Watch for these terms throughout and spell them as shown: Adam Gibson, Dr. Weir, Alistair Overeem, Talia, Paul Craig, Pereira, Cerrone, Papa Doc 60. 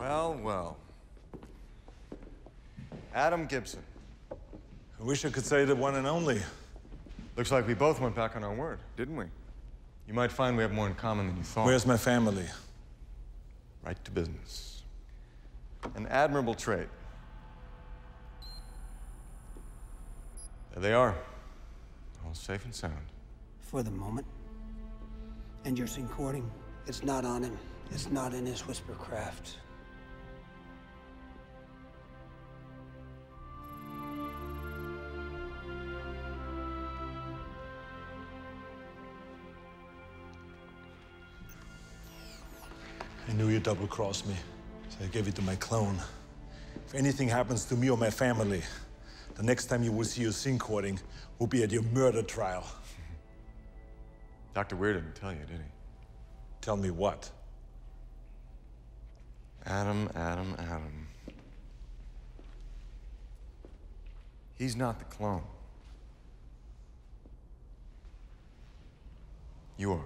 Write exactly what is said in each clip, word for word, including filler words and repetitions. Well, well. Adam Gibson. I wish I could say the one and only. Looks like we both went back on our word, didn't we? You might find we have more in common than you thought. Where's my family? Right to business. An admirable trait. There they are. All safe and sound. For the moment. And you're recording. It's not on him. It's not in his whisper craft. I knew you double-crossed me, so I gave it to my clone. If anything happens to me or my family, the next time you will see your scene courting will be at your murder trial. Doctor Weir didn't tell you, did he? Tell me what? Adam, Adam, Adam. He's not the clone. You are.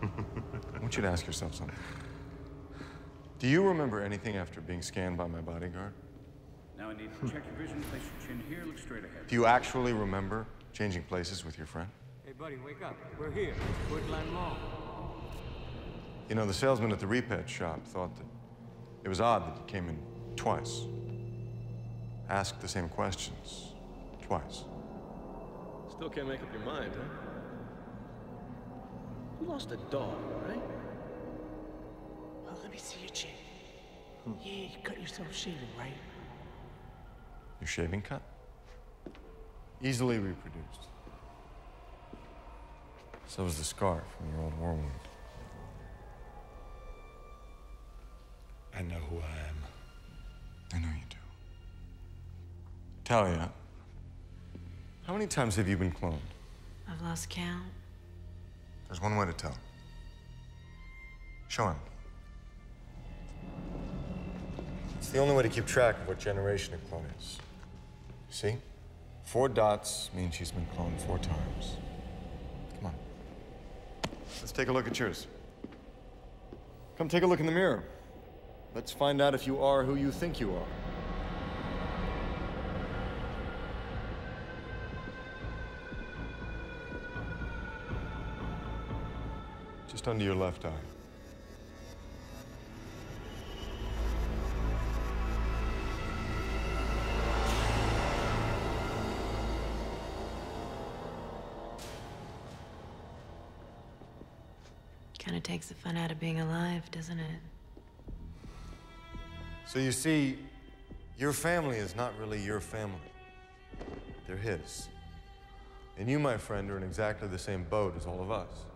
I want you to ask yourself something. Do you remember anything after being scanned by my bodyguard? Now I need to check your vision, place your chin here, look straight ahead. Do you actually remember changing places with your friend? Hey, buddy, wake up. We're here. Woodland Mall. You know, the salesman at the repet shop thought that it was odd that you came in twice. Asked the same questions twice. Still can't make up your mind, huh? You lost a dog, right? Well, let me see your chin. Hmm. Yeah, you cut yourself shaving, right? Your shaving cut? Easily reproduced. So was the scar from your old war wound. I know who I am. I know you do. Talia, how many times have you been cloned? I've lost count. There's one way to tell. Show him. It's the only way to keep track of what generation a clone is. See? Four dots means she's been cloned four times. Come on. Let's take a look at yours. Come take a look in the mirror. Let's find out if you are who you think you are. Just under your left eye. Kind of takes the fun out of being alive, doesn't it? So you see, your family is not really your family. They're his. And you, my friend, are in exactly the same boat as all of us.